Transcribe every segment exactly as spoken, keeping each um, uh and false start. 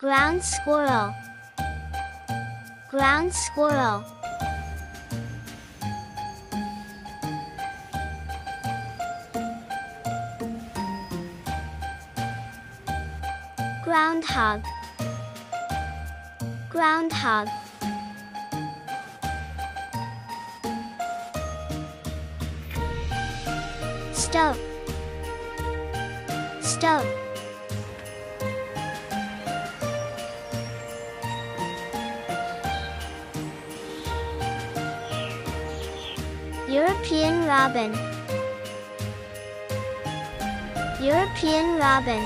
Ground squirrel, ground squirrel. Groundhog, groundhog. Stove, stove. European robin, European robin.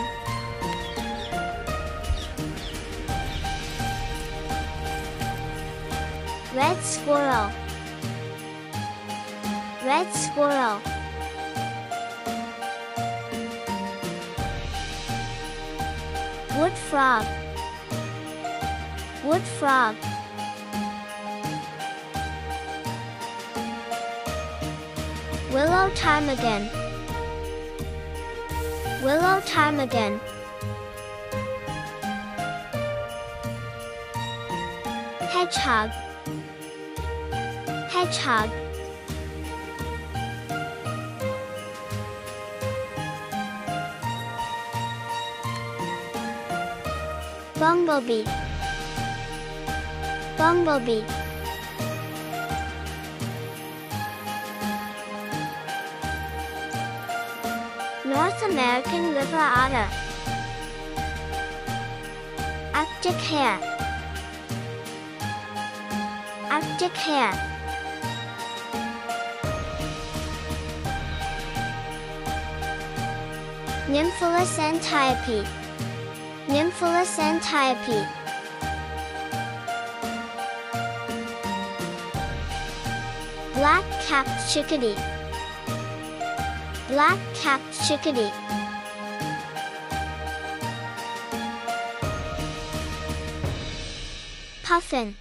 Red squirrel, red squirrel. Wood frog, wood frog. Willow ptarmigan, willow ptarmigan. Hedgehog, hedgehog. Bumblebee, bumblebee. North American river otter, Arctic hare, Arctic hare. Nymphalus antiope, Nymphalus antiope. Black-capped chickadee, black-capped chickadee. Puffin,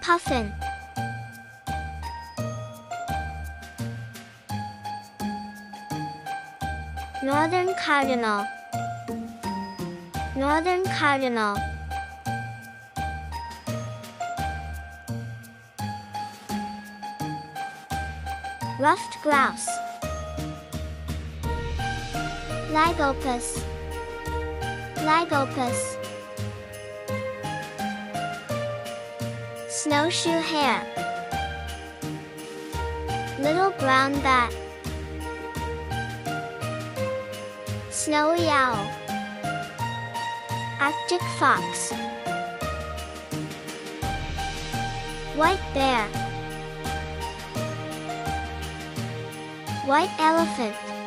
puffin. Northern cardinal, northern cardinal. Ruffed grouse, Lygopus, Lygopus. Snowshoe hare, little brown bat. Snowy owl, Arctic fox. White bear, white elephant.